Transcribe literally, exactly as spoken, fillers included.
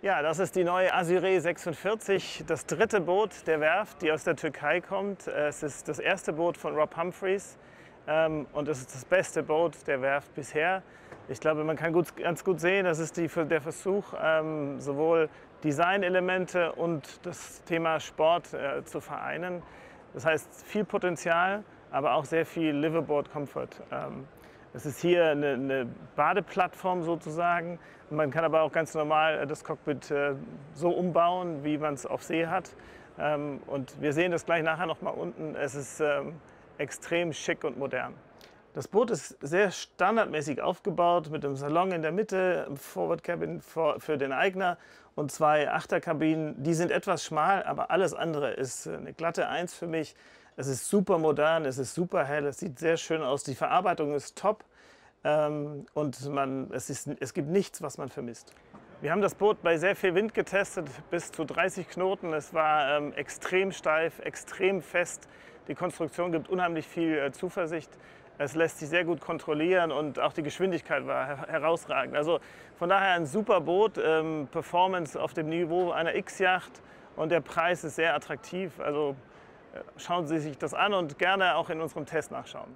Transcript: Ja, das ist die neue Azuree sechsundvierzig, das dritte Boot der Werft, die aus der Türkei kommt. Es ist das erste Boot von Rob Humphreys ähm, und es ist das beste Boot der Werft bisher. Ich glaube, man kann gut, ganz gut sehen, das ist die, der Versuch, ähm, sowohl Designelemente und das Thema Sport äh, zu vereinen. Das heißt, viel Potenzial, aber auch sehr viel Liveaboard Comfort. Ähm, Es ist hier eine, eine Badeplattform sozusagen. Man kann aber auch ganz normal das Cockpit so umbauen, wie man es auf See hat. Und wir sehen das gleich nachher noch mal unten. Es ist extrem schick und modern. Das Boot ist sehr standardmäßig aufgebaut mit einem Salon in der Mitte, einem Forward Cabin für den Eigner und zwei Achterkabinen. Die sind etwas schmal, aber alles andere ist eine glatte Eins für mich. Es ist super modern, es ist super hell, es sieht sehr schön aus, die Verarbeitung ist top ähm, und man, es, ist, es gibt nichts, was man vermisst. Wir haben das Boot bei sehr viel Wind getestet, bis zu dreißig Knoten. Es war ähm, extrem steif, extrem fest. Die Konstruktion gibt unheimlich viel äh, Zuversicht. Es lässt sich sehr gut kontrollieren und auch die Geschwindigkeit war herausragend. Also von daher ein super Boot, ähm, Performance auf dem Niveau einer X-Yacht und der Preis ist sehr attraktiv. Also schauen Sie sich das an und gerne auch in unserem Test nachschauen.